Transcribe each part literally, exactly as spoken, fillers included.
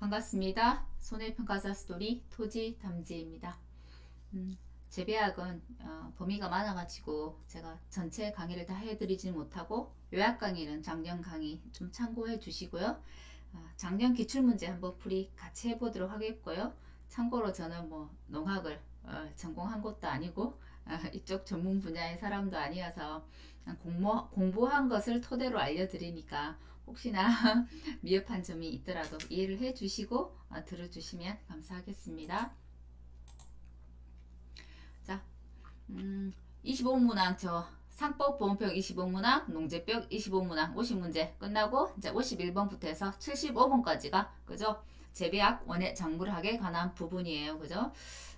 반갑습니다. 손해평가사 스토리 토지 담지입니다. 음, 재배학은 어, 범위가 많아 가지고 제가 전체 강의를 다 해드리지 못하고 요약 강의는 작년 강의 좀 참고해 주시고요. 어, 작년 기출문제 한번 풀이 같이 해보도록 하겠고요. 참고로 저는 뭐 농학을 어, 전공한 것도 아니고 어, 이쪽 전문 분야의 사람도 아니어서 공모, 공부한 것을 토대로 알려드리니까 혹시나 미흡한 점이 있더라도 이해를 해 주시고 들어주시면 감사하겠습니다. 자, 음, 이십오 문항 저 상법 보험평 이십오 문항, 농제법 이십오 문항 오십 문제 끝나고 이제 오십일 번부터 해서 칠십오 번까지가 그죠? 재배학 원예 작물학에 관한 부분이에요. 그죠?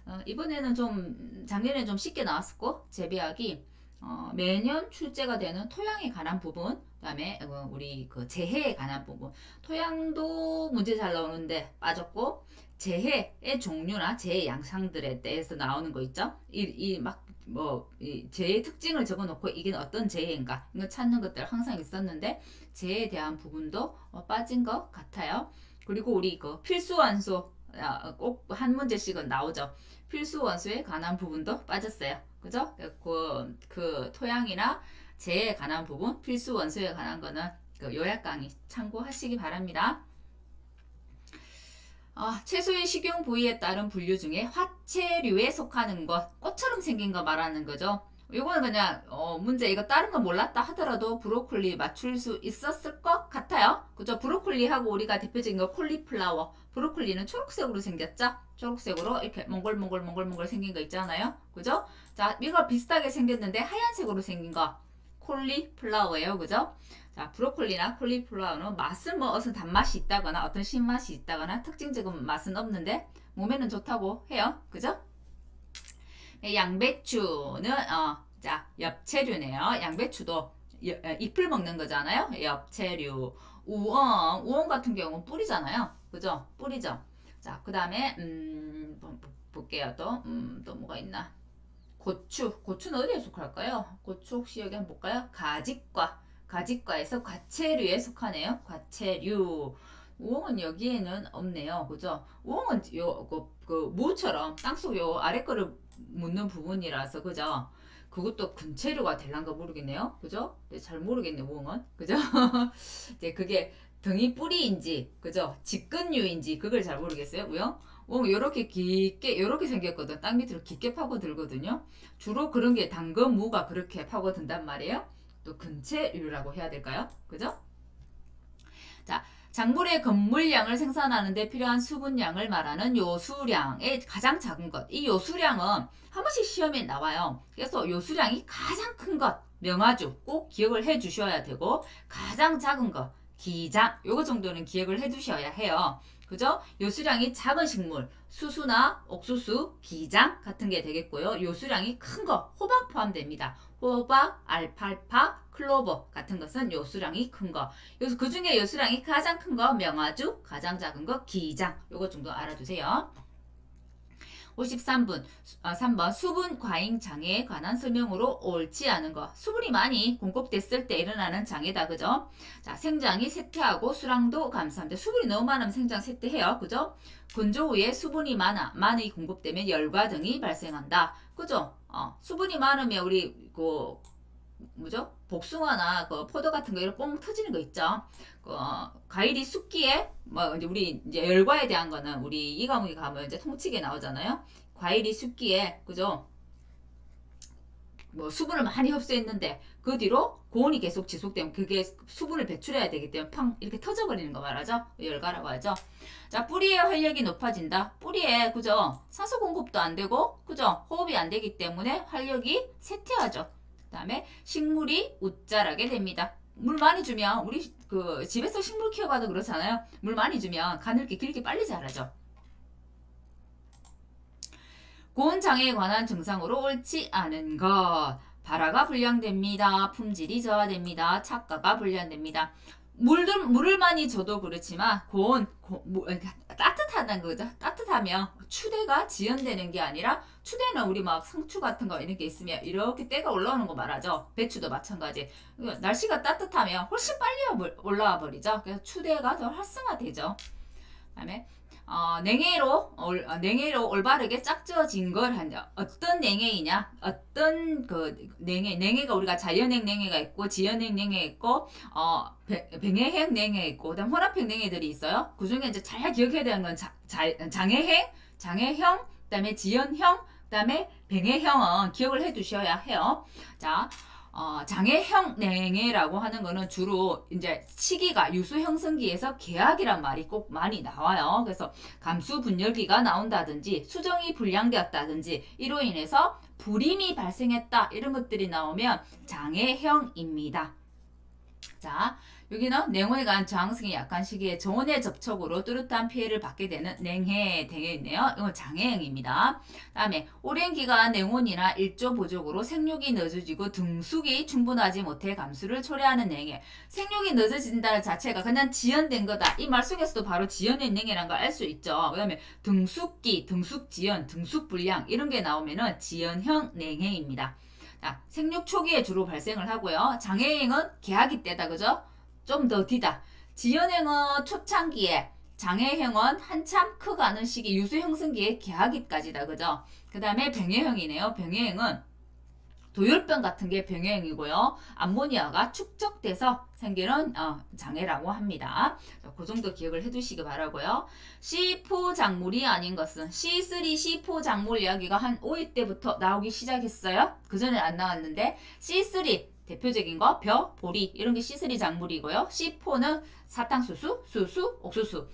어, 이번에는 좀 작년에 좀 쉽게 나왔었고 재배학이 어, 매년 출제가 되는 토양에 관한 부분, 그 다음에 우리 그 재해에 관한 부분, 토양도 문제 잘 나오는데 빠졌고, 재해의 종류나 재해 양상들에 대해서 나오는 거 있죠. 이, 이 막 뭐 이 재해 특징을 적어 놓고 이게 어떤 재해인가 이거 찾는 것들 항상 있었는데 재해에 대한 부분도 어, 빠진 것 같아요. 그리고 우리 그 필수 원소 꼭 한 문제씩은 나오죠. 필수 원소에 관한 부분도 빠졌어요. 그죠? 그, 그 토양이나 재해에 관한 부분, 필수 원소에 관한 거는 그 요약 강의 참고하시기 바랍니다. 어, 채소의 식용 부위에 따른 분류 중에 화채류에 속하는 것, 꽃처럼 생긴 거 말하는 거죠. 요거는 그냥 어, 문제 이거 다른 거 몰랐다 하더라도 브로콜리 맞출 수 있었을 것 같아요. 그죠? 브로콜리하고 우리가 대표적인 거 콜리플라워. 브로콜리는 초록색으로 생겼죠? 초록색으로 이렇게 몽글몽글몽글몽글 생긴 거 있잖아요. 그죠? 자, 이거 비슷하게 생겼는데 하얀색으로 생긴 거 콜리플라워예요. 그죠? 자, 브로콜리나 콜리플라워는 맛은 뭐 어떤 단맛이 있다거나 어떤 신맛이 있다거나 특징적인 맛은 없는데 몸에는 좋다고 해요. 그죠? 양배추는 어, 자, 엽채류네요. 양배추도 잎을 먹는 거잖아요. 엽채류. 우엉, 우엉 같은 경우는 뿌리잖아요. 그죠? 뿌리죠. 자, 그 다음에 음, 볼게요. 또, 음, 또 뭐가 있나? 고추. 고추는 어디에 속할까요? 고추 혹시 여기 한번 볼까요? 가지과. 가지과에서 과채류에 속하네요. 과채류. 우엉은 여기에는 없네요. 그죠? 우엉은 요, 그, 그 무처럼 땅속 요 아래 거를 묻는 부분이라서, 그죠? 그것도 근채류가 될란가 모르겠네요. 그죠? 네, 잘 모르겠네, 우엉은. 그죠? 이제 그게 등이 뿌리인지, 그죠? 직근류인지, 그걸 잘 모르겠어요. 우엉? 우엉 요렇게 깊게, 요렇게 생겼거든. 땅 밑으로 깊게 파고들거든요. 주로 그런 게 당근, 무가 그렇게 파고든단 말이에요. 또 근채류라고 해야 될까요? 그죠? 자. 작물의 건물량을 생산하는데 필요한 수분량을 말하는 요수량의 가장 작은 것. 이 요수량은 한 번씩 시험에 나와요. 그래서 요수량이 가장 큰 것, 명아주 꼭 기억을 해 주셔야 되고, 가장 작은 것, 기장, 요거 정도는 기억을 해 두셔야 해요. 그죠? 요수량이 작은 식물, 수수나 옥수수, 기장 같은 게 되겠고요. 요수량이 큰 거, 호박 포함됩니다. 호박, 알팔파, 클로버 같은 것은 요수량이 큰 거. 그 중에 요수량이 가장 큰 거, 명아주, 가장 작은 거, 기장. 요거 정도 알아두세요. 오십삼 분, 아, 삼 번 수분 과잉 장애에 관한 설명으로 옳지 않은 것. 수분이 많이 공급됐을 때 일어나는 장애다. 그죠? 자, 생장이 쇠퇴하고 수량도 감소합니다. 수분이 너무 많으면 생장 쇠퇴해요. 그죠? 건조 후에 수분이 많아, 많이 공급되면 열과 등이 발생한다. 그죠? 어, 수분이 많으면 우리 그 뭐죠? 복숭아나 그 포도 같은 거 이런 뻥 터지는 거 있죠. 그 어, 과일이 숙기에 뭐 이제 우리 이제 열과에 대한 거는 우리 이 과목에 가면 이제 통치기에 나오잖아요. 과일이 숙기에 그죠? 뭐 수분을 많이 흡수했는데 그 뒤로 고온이 계속 지속되면 그게 수분을 배출해야 되기 때문에 팡 이렇게 터져버리는 거 말하죠. 열과라고 하죠. 자, 뿌리의 활력이 높아진다. 뿌리에 그죠? 산소 공급도 안 되고 그죠? 호흡이 안 되기 때문에 활력이 쇠퇴하죠. 그 다음에 식물이 웃자라게 됩니다. 물 많이 주면 우리 그 집에서 식물 키워봐도 그렇잖아요. 물 많이 주면 가늘게 길게 빨리 자라죠. 고온 장애에 관한 증상으로 옳지 않은 것. 발화가 불량됩니다. 품질이 저하됩니다. 착과가 불량됩니다. 물을, 물을 많이 줘도 그렇지만 고온, 고, 뭐, 따뜻하다는 거죠. 따뜻하면 추대가 지연되는 게 아니라, 추대는 우리 막 상추 같은 거 이렇게 있으면 이렇게 때가 올라오는 거 말하죠. 배추도 마찬가지. 날씨가 따뜻하면 훨씬 빨리 올라와 버리죠. 그래서 추대가 더 활성화되죠. 그 다음에 어, 냉해로, 올, 냉해로 올바르게 짝지어진 걸 한다. 어떤 냉해이냐? 어떤 그 냉해, 냉해가 우리가 자연행 냉해가 있고, 지연행 냉해 있고, 어, 병해행 냉해 있고, 그 다음 혼합형 냉해들이 있어요. 그 중에 이제 잘 기억해야 되는 건 자, 자, 장해행, 장해형, 그 다음에 지연형, 그 다음에 병해형은 기억을 해 두셔야 해요. 자. 어, 장해형 냉해라고 하는 거는 주로 이제 시기가 유수형성기에서 개학이란 말이 꼭 많이 나와요. 그래서 감수 분열기가 나온다든지 수정이 불량되었다든지 이로 인해서 불임이 발생했다, 이런 것들이 나오면 장해형입니다. 자, 여기는 냉온에 관한 저항성이 약한 시기에 저온의 접촉으로 뚜렷한 피해를 받게 되는 냉해에 되어 있네요. 이건 장해형입니다. 그 다음에 오랜 기간 냉온이나 일조 보족으로 생육이 늦어지고 등숙이 충분하지 못해 감수를 초래하는 냉해. 생육이 늦어진다는 자체가 그냥 지연된 거다, 이 말 속에서도 바로 지연된 냉해라는 걸 알 수 있죠. 그 다음에 등숙기, 등숙지연, 등숙불량 이런 게 나오면은 지연형 냉해입니다. 자, 생육 초기에 주로 발생을 하고요. 장해행은 개학이 때다, 그죠? 좀 더 뒤다. 지연행은 초창기에, 장해행은 한참 크가는 시기 유수형성기에 개학기까지다, 그죠? 그 다음에 병해형이네요. 병해행은 도열병 같은 게 병해형이고요. 암모니아가 축적돼서 생기는 어, 장해라고 합니다. 자, 그 정도 기억을 해두시기 바라고요. 씨 사 작물이 아닌 것은 씨 쓰리, 씨 사 작물 이야기가 한 오 일 때부터 나오기 시작했어요. 그 전에 안 나왔는데 씨 쓰리 대표적인 거 벼, 보리 이런 게 씨 쓰리 작물이고요. 씨 사는 사탕수수, 수수, 옥수수.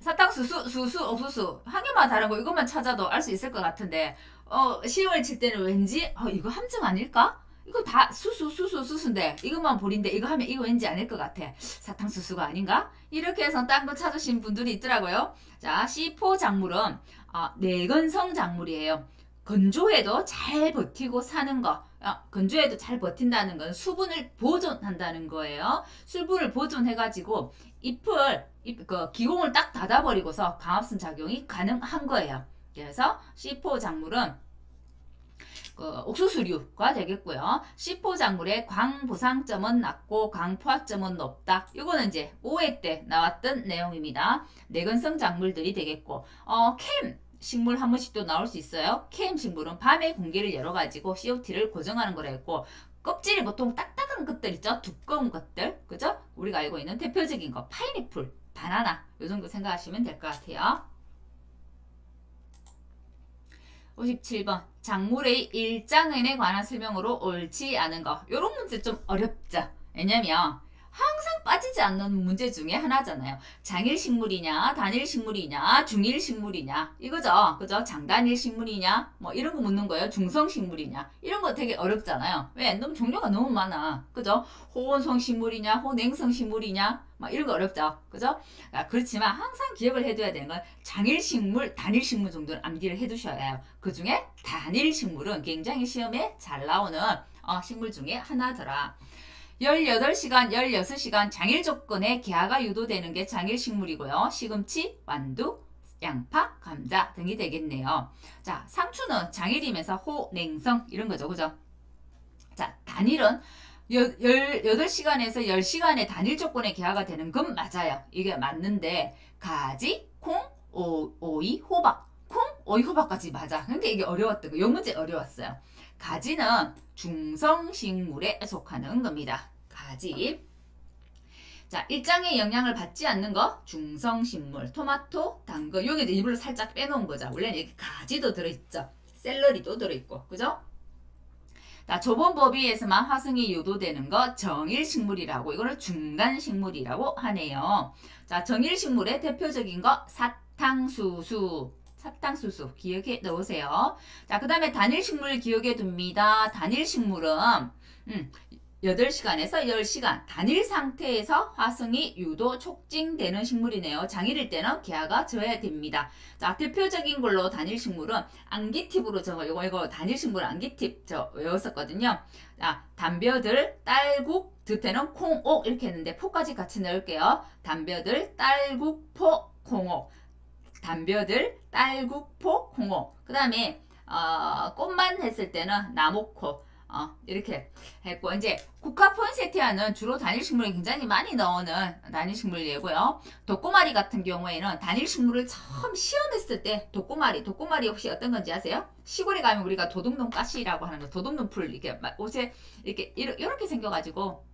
사탕수수, 수수, 옥수수 한 개만 다른 거 이것만 찾아도 알 수 있을 것 같은데, 어, 시험을 칠 때는 왠지 어, 이거 함증 아닐까? 이거 다 수수, 수수, 수수인데 이것만 보리인데 이거 하면 이거 왠지 아닐 것 같아. 사탕수수가 아닌가? 이렇게 해서 딴 거 찾으신 분들이 있더라고요. 자, 씨 사 작물은 아, 내건성 작물이에요. 건조해도 잘 버티고 사는 거. 아, 건조해도 잘 버틴다는 건 수분을 보존한다는 거예요. 수분을 보존해가지고 잎을, 잎, 그 기공을 딱 닫아버리고서 강압순 작용이 가능한 거예요. 그래서 씨 사 작물은 그 옥수수류가 되겠고요. 씨 사 작물의 광보상점은 낮고 광포화점은 높다. 이거는 이제 오 회 때 나왔던 내용입니다. 내근성 작물들이 되겠고, 어, 캠 식물 한 번씩 또 나올 수 있어요. 케임 식물은 밤에 공기를 열어가지고 씨오티를 고정하는 거라 했고, 껍질이 보통 딱딱한 것들 있죠? 두꺼운 것들, 그죠? 우리가 알고 있는 대표적인 거 파인애플, 바나나 요 정도 생각하시면 될 것 같아요. 오십칠 번 작물의 일장은에 관한 설명으로 옳지 않은 거. 요런 문제 좀 어렵죠? 왜냐면 항상 빠지지 않는 문제 중에 하나잖아요. 장일식물이냐, 단일식물이냐, 중일식물이냐 이거죠. 그죠? 장단일식물이냐 뭐 이런 거 묻는 거예요. 중성식물이냐 이런 거 되게 어렵잖아요. 왜? 너무 종류가 너무 많아. 그죠? 호원성식물이냐, 호냉성식물이냐 막 이런 거 어렵죠. 그죠? 아, 그렇지만 항상 기억을 해둬야 되는 건 장일식물, 단일식물 정도는 암기를 해두셔야 해요. 그 중에 단일식물은 굉장히 시험에 잘 나오는 어, 식물 중에 하나더라. 열여덟 시간, 열여섯 시간 장일 조건에 개화가 유도되는 게 장일식물이고요. 시금치, 완두, 양파, 감자 등이 되겠네요. 자, 상추는 장일이면서 호냉성 이런 거죠. 그죠? 자, 단일은 열여덟 시간에서 열 시간의 단일 조건에 개화가 되는 건 맞아요. 이게 맞는데, 가지, 콩, 오, 오이, 호박. 콩, 오이, 호박까지 맞아. 근데 이게 어려웠던 거. 요 문제 어려웠어요. 가지는 중성식물에 속하는 겁니다. 가지. 자, 일장의 영향을 받지 않는 거 중성식물. 토마토, 당근. 여기도 일부러 살짝 빼놓은 거죠. 원래는 여기 가지도 들어있죠. 샐러리도 들어있고, 그죠? 자, 저번 법위에서만 화성이 유도되는 거 정일식물이라고, 이거를 중간식물이라고 하네요. 자, 정일식물의 대표적인 거 사탕수수. 사탕수수 기억해 넣으세요. 자, 그 다음에 단일식물 기억해 둡니다. 단일식물은 음, 여덟 시간에서 열 시간 단일 상태에서 화성이 유도 촉진되는 식물이네요. 장일일 때는 개화가 져야 됩니다. 자, 대표적인 걸로 단일식물은 안기팁으로 저거 이거 이거 단일식물 안기팁 저 외웠었거든요. 자, 단벼들, 딸국, 득태는 콩옥 이렇게 했는데 포까지 같이 넣을게요. 단벼들, 딸국, 포, 콩옥. 단벼들, 딸국, 포, 콩옥. 그 다음에 어, 꽃만 했을 때는 나무코. 어, 이렇게 했고, 이제 국화 폰세티아는 주로 단일식물에 굉장히 많이 넣는 단일식물이고요. 독고마리 같은 경우에는 단일식물을 처음 시험했을 때 독고마리, 독고마리 혹시 어떤 건지 아세요? 시골에 가면 우리가 도둑놈 가시라고 하는 거, 도둑놈 풀, 이게 옷에 이렇게, 이렇게 생겨가지고,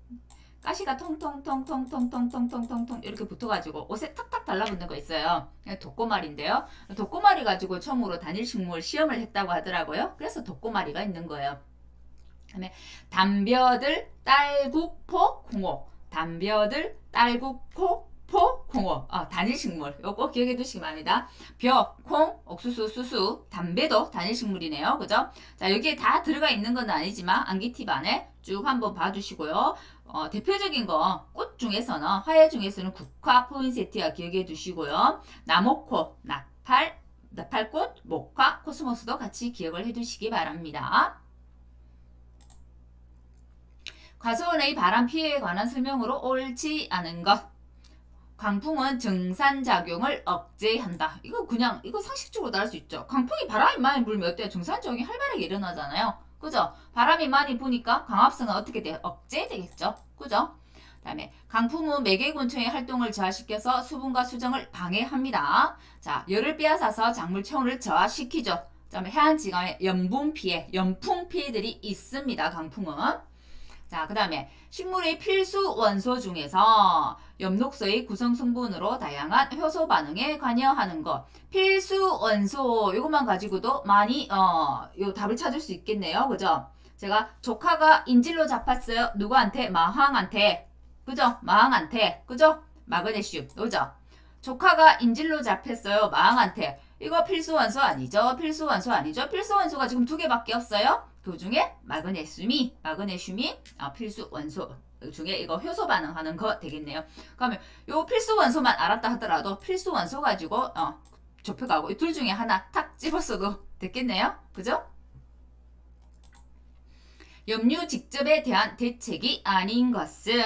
가시가 통통통통통통통통통 이렇게 붙어가지고 옷에 탁탁 달라붙는 거 있어요. 독고마리인데요. 독고마리 가지고 처음으로 단일식물 시험을 했다고 하더라고요. 그래서 독고마리가 있는 거예요. 그다음에 단벼들, 딸국, 포, 콩옥. 단벼들, 딸국, 포, 포, 콩옥. 어, 단일식물. 요거 기억해 두시기 바랍니다. 벼, 콩, 옥수수, 수수, 담배도 단일식물이네요. 그죠? 자, 여기에 다 들어가 있는 건 아니지만 안기팁 안에 쭉 한번 봐주시고요. 어, 대표적인 거, 꽃 중에서는, 화훼 중에서는 국화, 포인세티아 기억해 두시고요. 나목호, 나팔, 나팔꽃, 목화, 코스모스도 같이 기억을 해 두시기 바랍니다. 과수원의 바람 피해에 관한 설명으로 옳지 않은 것. 광풍은 증산작용을 억제한다. 이거 그냥 이거 상식적으로 알 수 있죠. 광풍이 바람이 많이 불면 어때요? 증산작용이 활발하게 일어나잖아요. 그죠? 바람이 많이 부니까 광합성은 어떻게 돼요? 억제되겠죠. 그죠? 그 다음에 강풍은 매개곤충의 활동을 저하시켜서 수분과 수정을 방해합니다. 자, 열을 빼앗아서 작물 체온을 저하시키죠. 그 다음에 해안지방에 염분 피해, 연풍 피해들이 있습니다. 강풍은. 자, 그 다음에 식물의 필수 원소 중에서 엽록소의 구성성분으로 다양한 효소 반응에 관여하는 것. 필수 원소 이것만 가지고도 많이 어, 요 답을 찾을 수 있겠네요. 그죠? 제가 조카가 인질로 잡혔어요. 누구한테? 마황한테. 그죠? 마황한테. 그죠? 마그네슘. 그죠? 조카가 인질로 잡혔어요. 마황한테. 이거 필수 원소 아니죠? 필수 원소 아니죠? 필수 원소가 지금 두 개밖에 없어요. 그 중에 마그네슘이, 마그네슘이 아, 필수 원소 중에 이거 효소 반응하는 거 되겠네요. 그러면 요 필수 원소만 알았다 하더라도 필수 원소 가지고 어, 좁혀가고 이 둘 중에 하나 탁 집었어도 됐겠네요. 그죠? 염류 직접에 대한 대책이 아닌 것은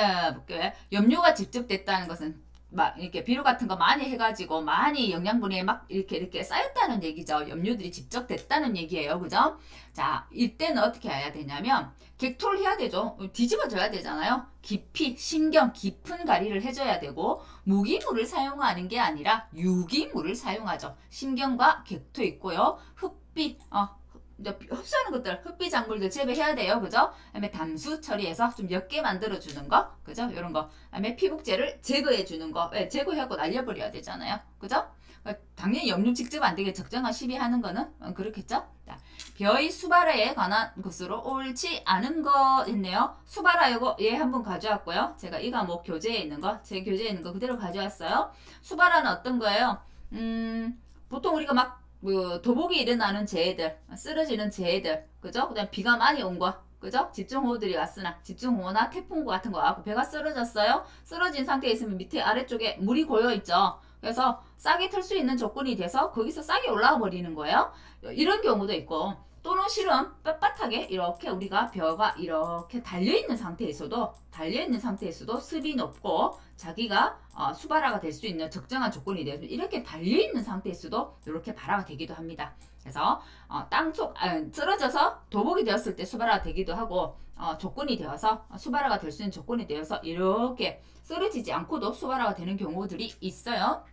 염류가 직접 됐다는 것은 막 이렇게 비료 같은 거 많이 해가지고 많이 영양분이 막 이렇게 이렇게 쌓였다는 얘기죠. 염류들이 직접 됐다는 얘기예요. 그죠? 자, 이때는 어떻게 해야 되냐면 객토를 해야 되죠. 뒤집어줘야 되잖아요. 깊이, 신경 깊은 가리를 해줘야 되고 무기물을 사용하는 게 아니라 유기물을 사용하죠. 신경과 객토 있고요. 흙비, 어. 흡수하는 것들, 흡비 작물들 재배해야 돼요. 그죠? 그 다음에 담수 처리해서 좀 옅게 만들어주는 거. 그죠? 요런 거. 그 다음에 피복제를 제거해주는 거. 왜? 제거해갖고 날려버려야 되잖아요. 그죠? 당연히 염류 직접 안 되게 적정한 시비하는 거는 그렇겠죠? 자, 벼의 수발화에 관한 것으로 옳지 않은 거 있네요. 수발화 요거 얘 한번 가져왔고요. 제가 이 과목 교재에 있는 거, 제 교재에 있는 거 그대로 가져왔어요. 수발화는 어떤 거예요? 음, 보통 우리가 막 뭐 도복이 일어나는 재해들, 쓰러지는 재해들, 그죠? 그다음 비가 많이 온 거, 그죠? 집중호우들이 왔으나, 집중호우나 태풍 같은 거 와서 배가 쓰러졌어요. 쓰러진 상태에 있으면 밑에 아래쪽에 물이 고여 있죠. 그래서 싹이 틀 수 있는 조건이 돼서 거기서 싹이 올라와 버리는 거예요. 이런 경우도 있고, 또는 실은 빳빳하게 이렇게 우리가 벼가 이렇게 달려있는 상태에서도, 달려있는 상태에서도 습이 높고, 자기가 어, 수발화가 될 수 있는 적정한 조건이 되어서 이렇게 달려있는 상태에서도 이렇게 발화가 되기도 합니다. 그래서 어, 땅속 아, 쓰러져서 도복이 되었을 때 수발화가 되기도 하고 어, 조건이 되어서 수발화가 될 수 있는 조건이 되어서 이렇게 쓰러지지 않고도 수발화가 되는 경우들이 있어요.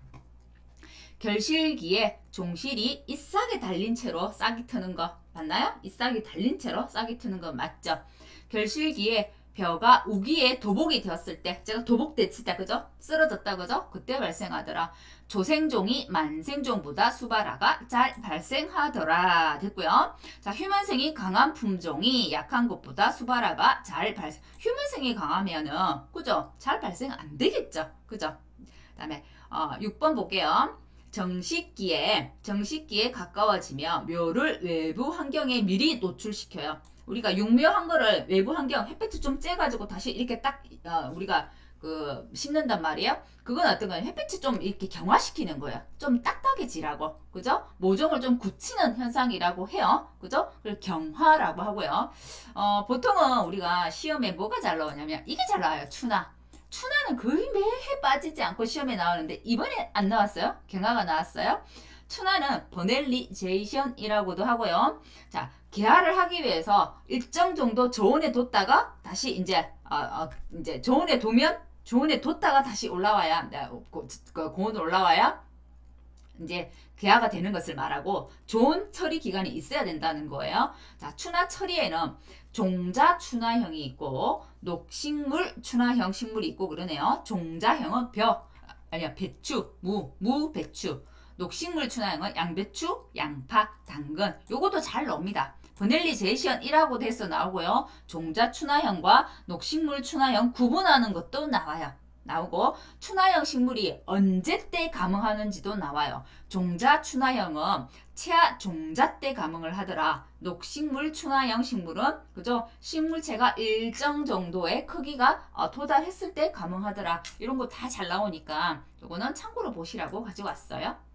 결실기에 종실이 잎사귀에 달린 채로 싹이 트는 거 맞나요? 잎사귀 달린 채로 싹이 트는 거 맞죠? 결실기에 벼가 우기에 도복이 되었을 때 제가 도복 대치다 그죠? 쓰러졌다 그죠? 그때 발생하더라. 조생종이 만생종보다 수발화가 잘 발생하더라 됐고요. 자, 휴면생이 강한 품종이 약한 것보다 수발화가 잘 발생 휴면생이 강하면은 그죠? 잘 발생 안 되겠죠? 그죠? 그 다음에 어, 육 번 볼게요. 정식기에 정식기에 가까워지며 묘를 외부 환경에 미리 노출시켜요. 우리가 육묘한 거를 외부 환경 햇볕을 좀 쬐가지고 다시 이렇게 딱 어, 우리가 그 심는단 말이에요. 그건 어떤 거냐, 햇빛이 좀 이렇게 경화시키는 거예요. 좀 딱딱해지라고, 그죠? 모종을 좀 굳히는 현상이라고 해요, 그죠? 그걸 경화라고 하고요. 어 보통은 우리가 시험에 뭐가 잘 나오냐면 이게 잘 나와요. 추나. 추나는 거의 매해 빠지지 않고 시험에 나오는데 이번에 안 나왔어요. 경화가 나왔어요. 추나는 버넬리제이션이라고도 하고요. 자, 개화를 하기 위해서 일정 정도 저온에 뒀다가 다시 이제 어, 어, 이제 저온에 두면 조온에 뒀다가 다시 올라와야, 고온으로 올라와야 이제 개화가 되는 것을 말하고, 조온 처리 기간이 있어야 된다는 거예요. 자, 추나 처리에는 종자 추나형이 있고 녹식물 추나형 식물이 있고 그러네요. 종자형은 벼, 아니야 배추, 무, 무, 배추. 녹식물 추나형은 양배추, 양파, 당근. 요것도 잘 나옵니다. 버넬리제이션이라고 돼서 나오고요. 종자 추나형과 녹식물 추나형 구분하는 것도 나와요. 나오고 추나형 식물이 언제 때 감흥하는지도 나와요. 종자 추나형은 체아 종자 때 감흥을 하더라. 녹식물 추나형 식물은 그죠? 식물체가 일정 정도의 크기가 도달했을 때 감흥하더라. 이런 거 다 잘 나오니까 요거는 참고로 보시라고 가져왔어요.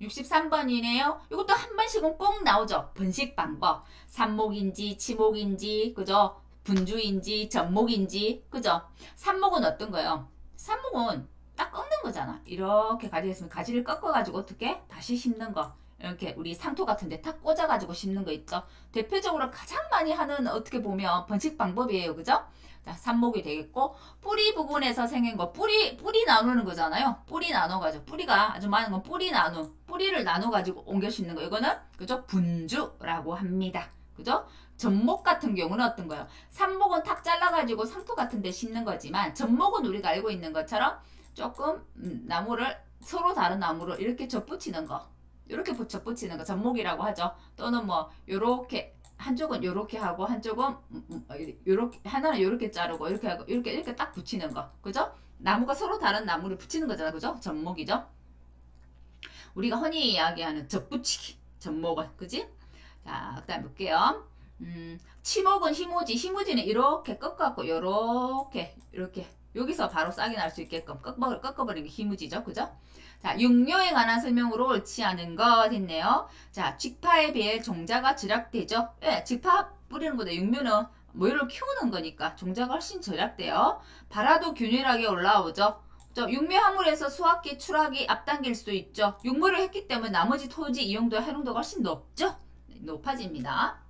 육십삼 번이네요. 이것도 한 번씩은 꼭 나오죠. 번식 방법. 삽목인지, 치목인지, 그죠? 분주인지, 접목인지, 그죠? 삽목은 어떤 거예요? 삽목은 딱 꺾는 거잖아. 이렇게 가지 있으면 가지를 꺾어가지고 어떻게? 다시 심는 거. 이렇게 우리 상토 같은 데 탁 꽂아가지고 심는 거 있죠? 대표적으로 가장 많이 하는 어떻게 보면 번식 방법이에요. 그죠? 자, 삽목이 되겠고, 뿌리 부분에서 생긴 거, 뿌리, 뿌리 나누는 거잖아요. 뿌리 나눠가지고, 뿌리가 아주 많은 건 뿌리 나누, 뿌리를 나눠가지고 옮겨 심는 거. 이거는, 그죠? 분주라고 합니다. 그죠? 접목 같은 경우는 어떤 거예요? 삽목은 탁 잘라가지고 상토 같은 데 심는 거지만, 접목은 우리가 알고 있는 것처럼 조금, 음, 나무를, 서로 다른 나무를 이렇게 접붙이는 거. 이렇게 접붙이는 거, 접목이라고 하죠. 또는 뭐, 요렇게. 한쪽은 요렇게 하고 한쪽은 요렇게, 하나는 요렇게 자르고 이렇게 하고 이렇게 이렇게 딱 붙이는 거, 그죠? 나무가 서로 다른 나무를 붙이는 거잖아, 그죠? 접목이죠. 우리가 흔히 이야기하는 접붙이기, 접목은, 그지? 자, 그다음 볼게요. 음, 치목은 희모지, 희모지는 이렇게 꺾어갖고 요렇게 이렇게 여기서 바로 싹이 날 수 있게끔 꺾어, 꺾어버리는 게 희무지죠, 그죠? 자, 육묘에 관한 설명으로 옳지 않은 것 했네요. 자, 직파에 비해 종자가 절약되죠? 예, 직파 뿌리는 거다. 육묘는 모유를 키우는 거니까 종자가 훨씬 절약돼요. 발화도 균일하게 올라오죠? 저 육묘 화물에서 수확기, 출하기 앞당길 수 있죠? 육묘를 했기 때문에 나머지 토지 이용도와 활용도가 훨씬 높죠? 높아집니다.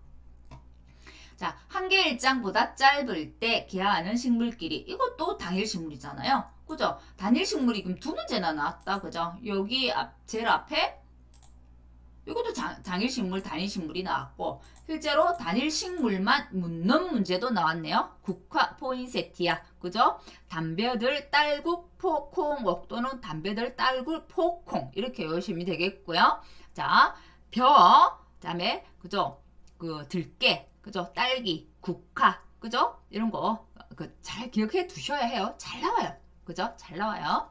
자, 한 개 일장보다 짧을 때 개화하는 식물 길이. 이것도 당일식물이잖아요. 그죠? 단일식물이 그럼 두 문제나 나왔다. 그죠? 여기 앞, 제일 앞에 이것도 장, 당일식물, 단일식물이 나왔고, 실제로 단일식물만 묻는 문제도 나왔네요. 국화, 포인세티아. 그죠? 담벼들, 딸국, 포콩옥 또는 담벼들, 딸굴, 포콩. 이렇게 열심히 되겠고요. 자, 벼, 그 다음에, 그죠? 그 들깨. 그죠? 딸기, 국화, 그죠? 이런 거 그 잘 기억해 두셔야 해요. 잘 나와요. 그죠? 잘 나와요.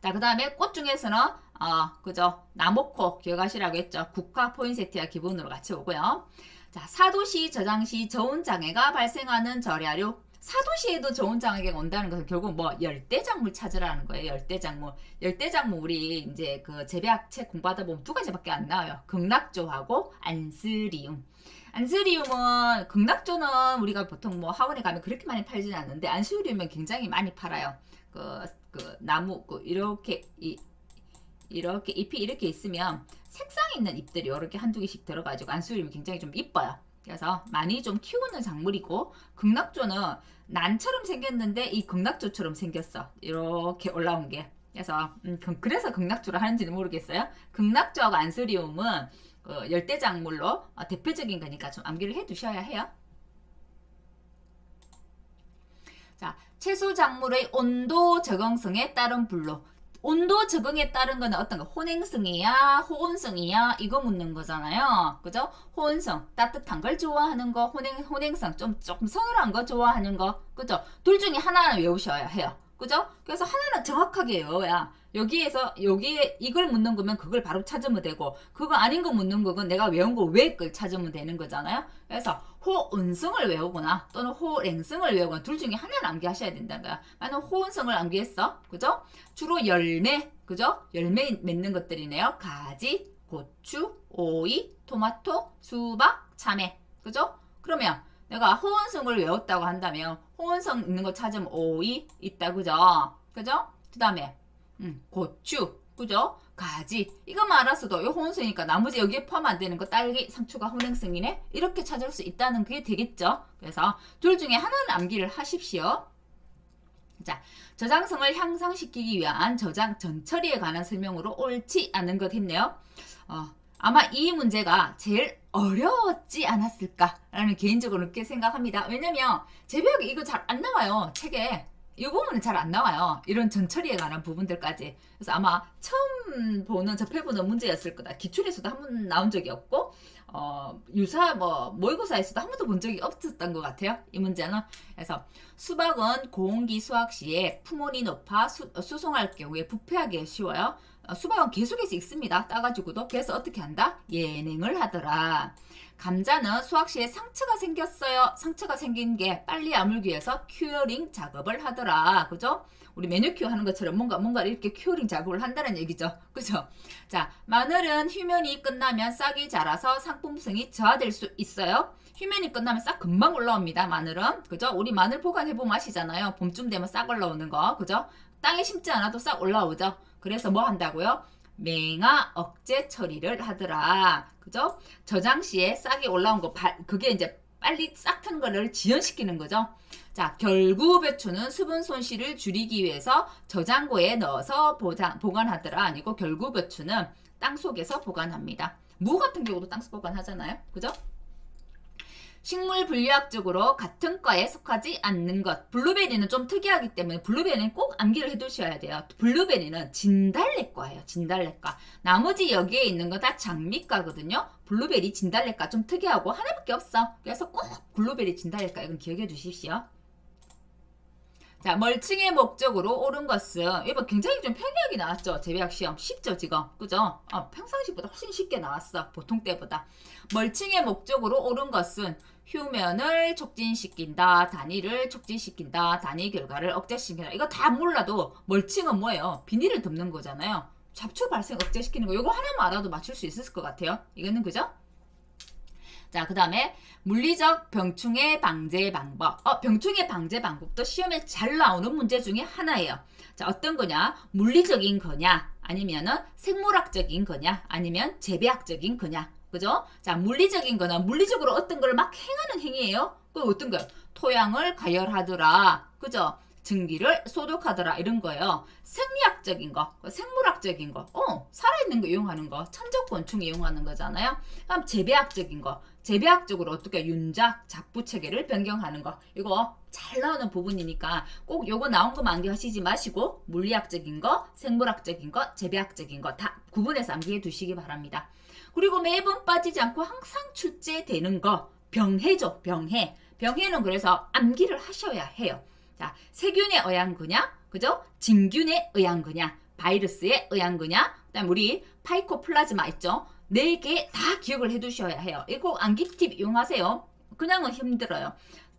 자, 그 다음에 꽃 중에서는 아, 어, 그죠? 나무코 기억하시라고 했죠. 국화, 포인세티아 기본으로 같이 오고요. 자, 사도시, 저장시, 저온장애가 발생하는 절야류. 사도시에도 저온장애가 온다는 것은 결국 뭐 열대작물 찾으라는 거예요. 열대작물. 열대작물 우리 이제 그 재배학 책 공부하다 보면 두 가지밖에 안 나와요. 극락조하고 안스리움. 안스리움은, 극락조는 우리가 보통 뭐 하원에 가면 그렇게 많이 팔지는 않는데, 안스리움은 굉장히 많이 팔아요. 그, 그, 나무, 그, 이렇게, 이, 이렇게 잎이 이렇게 있으면 색상 있는 잎들이 이렇게 한두 개씩 들어가지고, 안스리움이 굉장히 좀 이뻐요. 그래서 많이 좀 키우는 작물이고, 극락조는 난처럼 생겼는데, 이 극락조처럼 생겼어. 이렇게 올라온 게. 그래서, 음, 그래서 극락조를 하는지는 모르겠어요. 극락조하고 안스리움은 그 열대작물로 대표적인 거니까 좀 암기를 해 두셔야 해요. 자, 채소작물의 온도 적응성에 따른 분류. 온도 적응에 따른 거는 어떤 거? 호냉성이야, 호온성이야, 이거 묻는 거잖아요. 그죠? 호온성, 따뜻한 걸 좋아하는 거, 호냉, 호냉성, 좀, 조금 서늘한 거 좋아하는 거. 그죠? 둘 중에 하나는 외우셔야 해요. 그죠? 그래서 하나는 정확하게 외워야 여기에서 여기에 이걸 묻는 거면 그걸 바로 찾으면 되고, 그거 아닌 거 묻는 거건 내가 외운 거 왜 그걸 찾으면 되는 거잖아요. 그래서 호은성을 외우거나 또는 호냉성을 외우거나 둘 중에 하나를 암기하셔야 된다는 거야. 만약 호은성을 암기했어, 그죠? 주로 열매, 그죠? 열매 맺는 것들이네요. 가지, 고추, 오이, 토마토, 수박, 참외, 그죠? 그러면 내가 호은성을 외웠다고 한다면 호은성 있는 거 찾으면 오이 있다, 그죠? 그죠? 그 다음에 음, 고추, 그죠? 가지, 이것만 알았어도 이 호응성이니까 나머지 여기에 포함 안 되는 거 딸기, 상추가 호응성이네, 이렇게 찾을 수 있다는 게 되겠죠. 그래서 둘 중에 하나는 암기를 하십시오. 자, 저장성을 향상시키기 위한 저장 전처리에 관한 설명으로 옳지 않은 것 했네요. 어, 아마 이 문제가 제일 어려웠지 않았을까라는 개인적으로 그렇게 생각합니다. 왜냐면 재배학 이거 잘 안 나와요, 책에. 이 부분은 잘 안 나와요, 이런 전처리에 관한 부분들까지. 그래서 아마 처음 보는, 접해보는 문제였을 거다. 기출에서도 한 번 나온 적이 없고, 어, 유사, 뭐, 모의고사에서도 한 번도 본 적이 없었던 것 같아요, 이 문제는. 그래서 수박은 고온기 수확 시에 품온이 높아 수, 수송할 경우에 부패하기 쉬워요. 어, 수박은 계속해서 익습니다, 따가지고도. 그래서 어떻게 한다? 예냉을 하더라. 감자는 수확 시에 상처가 생겼어요. 상처가 생긴 게 빨리 아물기 위해서 큐어링 작업을 하더라. 그죠? 우리 매니큐어 하는 것처럼 뭔가 뭔가 이렇게 큐어링 작업을 한다는 얘기죠. 그죠? 자, 마늘은 휴면이 끝나면 싹이 자라서 상품성이 저하될 수 있어요. 휴면이 끝나면 싹 금방 올라옵니다, 마늘은. 그죠? 우리 마늘 보관해보면 아시잖아요, 봄쯤 되면 싹 올라오는 거. 그죠? 땅에 심지 않아도 싹 올라오죠. 그래서 뭐 한다고요? 맹아 억제 처리를 하더라. 그죠? 저장 시에 싹이 올라온 거, 그게 이제 빨리 싹 튼 거를 지연시키는 거죠. 자, 결구 배추는 수분 손실을 줄이기 위해서 저장고에 넣어서 보장, 보관하더라. 아니고 결구 배추는 땅 속에서 보관합니다. 무 같은 경우도 땅 속 보관하잖아요, 그죠? 식물 분류학적으로 같은 과에 속하지 않는 것. 블루베리는 좀 특이하기 때문에 블루베리는 꼭 암기를 해두셔야 돼요. 블루베리는 진달래과예요, 진달래과. 나머지 여기에 있는 거 다 장미과거든요. 블루베리, 진달래과 좀 특이하고 하나밖에 없어. 그래서 꼭 블루베리, 진달래과 이건 기억해 두십시오. 자, 멀칭의 목적으로 옳은 것은, 이거 굉장히 좀 편리하게 나왔죠, 재배학 시험. 쉽죠, 지금. 그죠? 어, 평상시보다 훨씬 쉽게 나왔어, 보통 때보다. 멀칭의 목적으로 옳은 것은 휴면을 촉진시킨다, 단위를 촉진시킨다, 단위 결과를 억제시킨다. 이거 다 몰라도 멀칭은 뭐예요? 비닐을 덮는 거잖아요. 잡초 발생 억제시키는 거, 이거 하나만 알아도 맞출 수 있을 것 같아요, 이거는. 그죠? 자, 그 다음에 물리적 병충해 방제 방법. 어, 병충해 방제 방법도 시험에 잘 나오는 문제 중에 하나예요. 자, 어떤 거냐? 물리적인 거냐, 아니면은 생물학적인 거냐, 아니면 재배학적인 거냐, 그죠? 자, 물리적인 거나 물리적으로 어떤 걸 막 행하는 행위예요. 그 어떤 거요? 토양을 가열하더라, 그죠? 증기를 소독하더라, 이런 거예요. 생리학적인 거, 생물학적인 거, 어, 살아있는 거 이용하는 거, 천적곤충 이용하는 거잖아요. 그럼 재배학적인 거, 재배학적으로 어떻게 윤작, 잡부 체계를 변경하는 거, 이거 잘 나오는 부분이니까 꼭 요거 나온 것만 암기하시지 마시고 물리학적인 거, 생물학적인 거, 재배학적인 거 다 구분해서 암기해 두시기 바랍니다. 그리고 매번 빠지지 않고 항상 출제되는 거, 병해죠, 병해. 병해는 그래서 암기를 하셔야 해요. 자, 세균에 의한 거냐, 그죠? 진균에 의한 거냐, 바이러스에 의한 거냐, 그 다음 우리 파이코플라즈마 있죠? 네 개 다 기억을 해 두셔야 해요. 이거 암기 팁 이용하세요, 그냥은 힘들어요.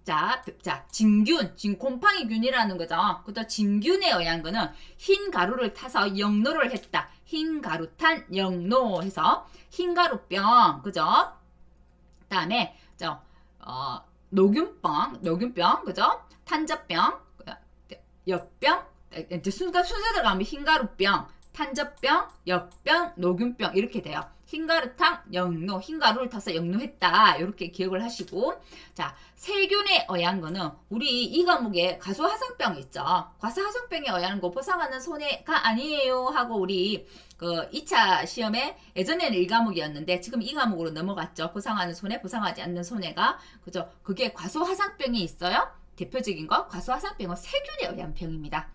자, 자, 진균, 진, 곰팡이균이라는 거죠. 그것도 진균에 의한 거는 흰 가루를 타서 영노를 했다, 흰 가루 탄 영노 해서 흰가루병, 그죠? 그 다음에 저, 어, 녹균병, 녹균병, 그죠? 탄저병, 엽병, 이제 순간 순서대로 가면 흰가루병, 탄저병, 엽병, 녹균병 이렇게 돼요. 흰가루탕, 영노, 흰가루를 타서 영노했다, 이렇게 기억을 하시고. 자, 세균에 의한 거는 우리 이 과목에 과수화상병 있죠. 과수화상병에 의한 거 보상하는 손해가 아니에요 하고 우리 그 이 차 시험에 예전에는 일 과목이었는데 지금 이 과목으로 넘어갔죠. 보상하는 손해, 보상하지 않는 손해가, 그죠? 그게 과수화상병이 있어요. 대표적인 거 과수화상병은 세균에 의한 병입니다.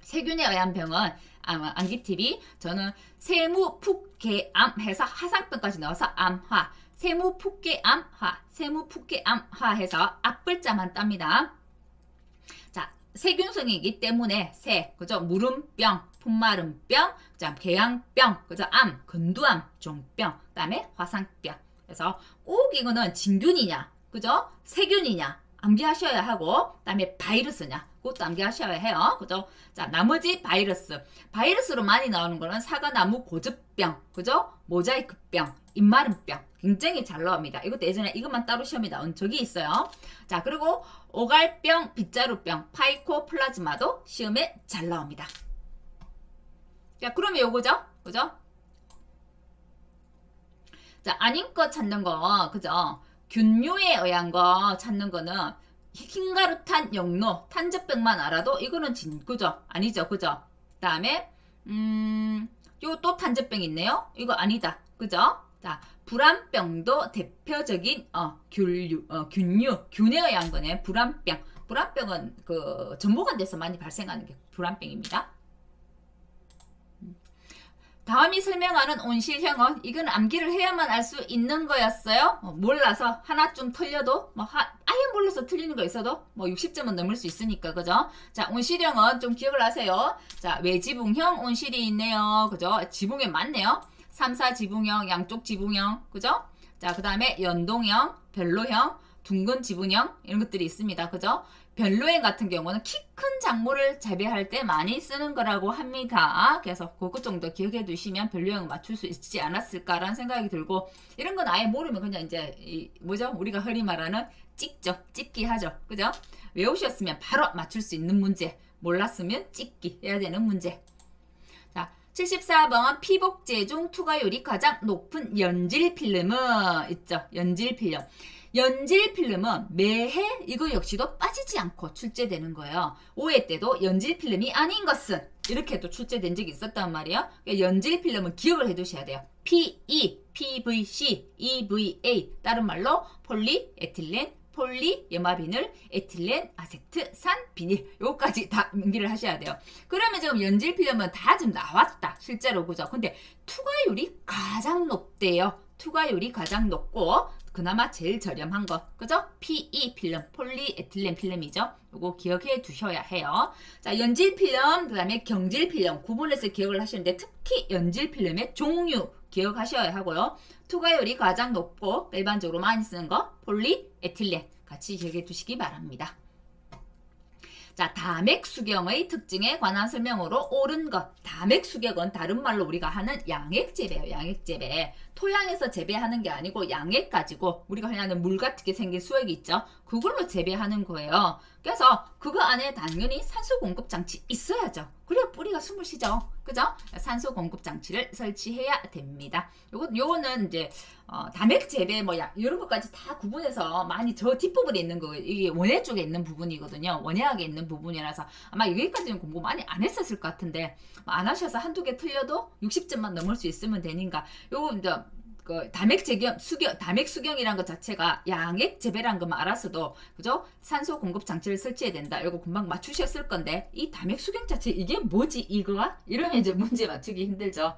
세균에 의한 병은 아마 암기팁이, 저는 세무풋개암 해서 화상병까지 넣어서 암화, 세무풋개암화, 세무풋개암화 해서 앞글자만 땁니다. 자, 세균성이기 때문에 새, 그죠? 무름병, 풋마름병, 개양병, 그죠? 암, 건두암, 종병, 그다음에 화상병. 그래서 꼭 이거는 진균이냐, 그죠? 세균이냐 암기하셔야 하고, 그다음에 바이러스냐 그것도 암기하셔야 해요, 그죠? 자, 나머지 바이러스, 바이러스로 많이 나오는 거는 사과나무 고즙병, 그죠? 모자이크병, 입마름병. 굉장히 잘 나옵니다. 이것도 예전에 이것만 따로 시험이 나온 적이 있어요. 자, 그리고 오갈병, 빗자루병, 파이코플라즈마도 시험에 잘 나옵니다. 자, 그러면 요거죠? 그죠? 자, 아닌 거 찾는 거, 그죠? 균류에 의한 거 찾는 거는 흰가루탄, 영노, 탄저병만 알아도 이거는 진, 그죠? 아니죠, 그죠? 그 다음에, 음, 요 또 탄저병 있네요? 이거 아니다, 그죠? 자, 불안병도 대표적인 어, 균류, 어, 균류, 균에 의한 거네. 불안병. 불안병은 그 전보관돼서 많이 발생하는 게 불안병입니다. 다음이 설명하는 온실형은 이건 암기를 해야만 알 수 있는 거였어요. 어, 몰라서 하나쯤 틀려도 뭐 하, 아예 몰라서 틀리는 거 있어도 뭐 육십 점은 넘을 수 있으니까, 그죠? 자, 온실형은 좀 기억을 하세요. 자, 외지붕형 온실이 있네요. 그죠? 지붕에 맞네요. 삼, 사 지붕형, 양쪽 지붕형, 그죠? 자, 그 다음에 연동형, 별로형, 둥근 지붕형, 이런 것들이 있습니다. 그죠? 별로형 같은 경우는 키 큰 작물을 재배할 때 많이 쓰는 거라고 합니다. 그래서 그것 정도 기억해 두시면 별로형을 맞출 수 있지 않았을까라는 생각이 들고, 이런 건 아예 모르면 그냥 이제, 이 뭐죠? 우리가 흔히 말하는 찍죠. 찍기 하죠. 그죠? 외우셨으면 바로 맞출 수 있는 문제, 몰랐으면 찍기 해야 되는 문제. 칠십사 번은 피복제 중 투과율이 가장 높은 연질필름은 있죠. 연질필름. 연질필름은 매해 이거 역시도 빠지지 않고 출제되는 거예요. 오해 때도 연질필름이 아닌 것은 이렇게 또 출제된 적이 있었단 말이에요. 연질필름은 기억을 해두셔야 돼요. 피 이, 피 브이 씨, 이 브이 에이, 다른 말로 폴리에틸렌, 폴리, 염화비닐, 에틸렌, 아세트, 산, 비닐, 요거까지 다 암기를 하셔야 돼요. 그러면 지금 연질필름은 다 지금 나왔다, 실제로, 그죠? 근데 투과율이 가장 높대요. 투과율이 가장 높고 그나마 제일 저렴한 거, 그죠? 피 이 필름, 폴리에틸렌 필름이죠. 요거 기억해 두셔야 해요. 자, 연질필름, 그 다음에 경질필름 구분해서 기억을 하시는데, 특히 연질필름의 종류 기억하셔야 하고요. 투과율이 가장 높고 일반적으로 많이 쓰는 거 폴리에틸렌 같이 기억해 두시기 바랍니다. 자, 다맥수경의 특징에 관한 설명으로 옳은 것. 다맥수경은 다른 말로 우리가 하는 양액재배예요. 양액재배. 토양에서 재배하는 게 아니고 양액 가지고 우리가 흔히 하는 물 같은 게 생긴 수액이 있죠. 그걸로 재배하는 거예요. 그래서 그거 안에 당연히 산소 공급 장치 있어야죠. 그래야 뿌리가 숨을 쉬죠. 그죠? 산소 공급 장치를 설치해야 됩니다. 요거, 요거는 이제 어, 다맥 재배 뭐 야, 이런 것까지 다 구분해서 많이 저 뒷부분에 있는 거, 이게 원예 쪽에 있는 부분이거든요. 원예학에 있는 부분이라서 아마 여기까지는 공부 많이 안 했었을 것 같은데, 안 하셔서 한두 개 틀려도 육십 점만 넘을 수 있으면 되니까, 요거 이제 그 다맥 재경, 수경, 다맥 수경이란 것 자체가 양액 재배란 것만 알았어도, 그죠? 산소 공급 장치를 설치해야 된다. 이거 금방 맞추셨을 건데, 이 다맥 수경 자체 이게 뭐지 이거가? 이러면 이제 문제 맞추기 힘들죠.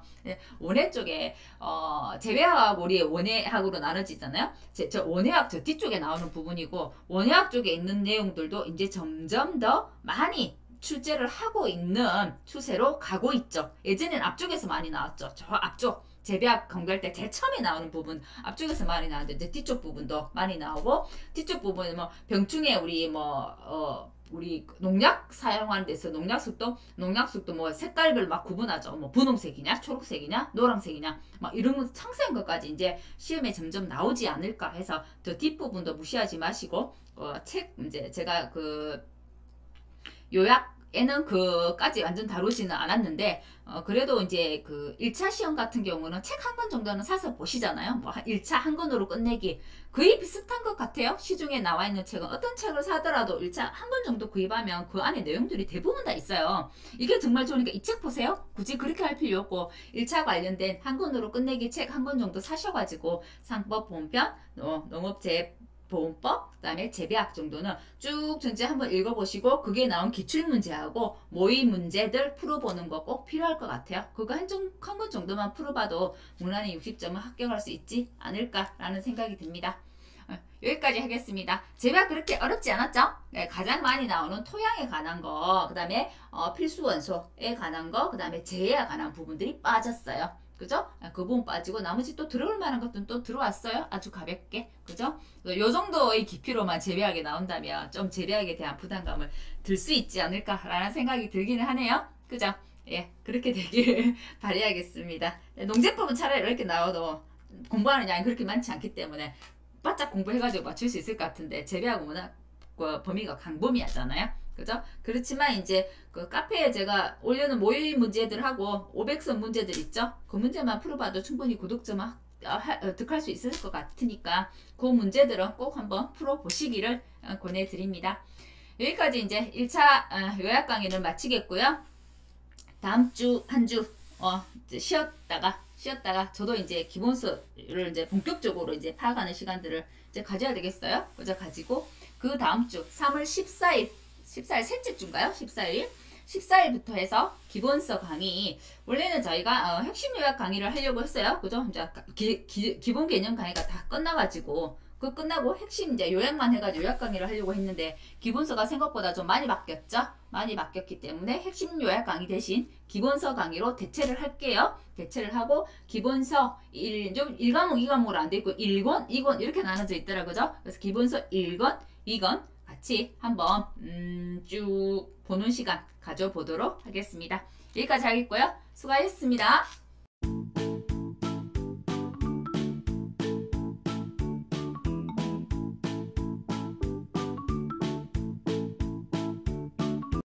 원예 쪽에 어, 재배학 우리 원예학으로 나눠지잖아요. 제, 저 원예학 저 뒤쪽에 나오는 부분이고, 원예학 쪽에 있는 내용들도 이제 점점 더 많이 출제를 하고 있는 추세로 가고 있죠. 예전엔 앞쪽에서 많이 나왔죠. 저 앞쪽. 재배학 공부할 때 제일 처음에 나오는 부분 앞쪽에서 많이 나오는데, 이제 뒤쪽 부분도 많이 나오고, 뒤쪽 부분은 뭐 병충해 우리 뭐 어 우리 농약 사용하는 데서 농약수도 농약수도 뭐 색깔별 막 구분하죠. 뭐 분홍색이냐, 초록색이냐, 노란색이냐, 막 이런 상세한 것까지 이제 시험에 점점 나오지 않을까 해서 더 뒷 부분도 무시하지 마시고, 어 책 이제 제가 그 요약 에는 그까지 완전 다루지는 않았는데, 어, 그래도 이제 그 일 차 시험 같은 경우는 책 한 권 정도는 사서 보시잖아요. 뭐 일 차 한 권으로 끝내기. 거의 비슷한 것 같아요. 시중에 나와 있는 책은 어떤 책을 사더라도 일 차 한 권 정도 구입하면 그 안에 내용들이 대부분 다 있어요. 이게 정말 좋으니까 이 책 보세요. 굳이 그렇게 할 필요 없고, 일 차 관련된 한 권으로 끝내기 책 한 권 정도 사셔가지고 상법, 보험평, 농업재 보험법, 그 다음에 재배학 정도는 쭉 전체 한번 읽어보시고, 그게 나온 기출문제하고 모의 문제들 풀어보는 거 꼭 필요할 것 같아요. 그거 한 권 정도만 풀어봐도 무난히 육십 점은 합격할 수 있지 않을까라는 생각이 듭니다. 여기까지 하겠습니다. 재배학 그렇게 어렵지 않았죠? 네, 가장 많이 나오는 토양에 관한 거, 그 다음에 어, 필수 원소에 관한 거, 그 다음에 재해에 관한 부분들이 빠졌어요. 그죠? 그 부분 빠지고 나머지 또 들어올 만한 것들은 또 들어왔어요. 아주 가볍게. 그죠? 요 정도의 깊이로만 재배학이 나온다면 좀 재배학에 대한 부담감을 들 수 있지 않을까라는 생각이 들기는 하네요. 그죠? 예, 그렇게 되길 바라야겠습니다. 농제법은 차라리 이렇게 나와도 공부하는 양이 그렇게 많지 않기 때문에 바짝 공부해가지고 맞출 수 있을 것 같은데, 재배하고 워낙 범위가 광범위하잖아요. 그죠? 그렇지만 이제 그 카페에 제가 올려놓은 모의인 문제들하고 오백 선 문제들 있죠? 그 문제만 풀어봐도 충분히 구독점을 득할 수 있을 것 같으니까 그 문제들은 꼭 한번 풀어보시기를 권해드립니다. 여기까지 이제 일 차 요약 강의를 마치겠고요. 다음 주 한 주 어, 이제 쉬었다가 쉬었다가 저도 이제 기본 수를 이제 본격적으로 이제 파악하는 시간들을 이제 가져야 되겠어요. 그저 가지고 그 다음 주 삼월 십사일 십사일 셋째 주인가요? 십사일 십사일부터 해서 기본서 강의, 원래는 저희가 어, 핵심 요약 강의를 하려고 했어요. 그죠? 이제 기, 기, 기본 개념 강의가 다 끝나가지고 그 끝나고 핵심 이제 요약만 해가지고 요약 강의를 하려고 했는데 기본서가 생각보다 좀 많이 바뀌었죠? 많이 바뀌었기 때문에 핵심 요약 강의 대신 기본서 강의로 대체를 할게요. 대체를 하고 기본서 일, 좀 일 과목, 이 과목으로 안 되어있고 일 권, 이 권 이렇게 나눠져 있더라고요. 그래서 기본서 일 권, 이 권 같이 한번 음, 쭉 보는 시간 가져보도록 하겠습니다. 여기까지 하겠고요. 수고하셨습니다.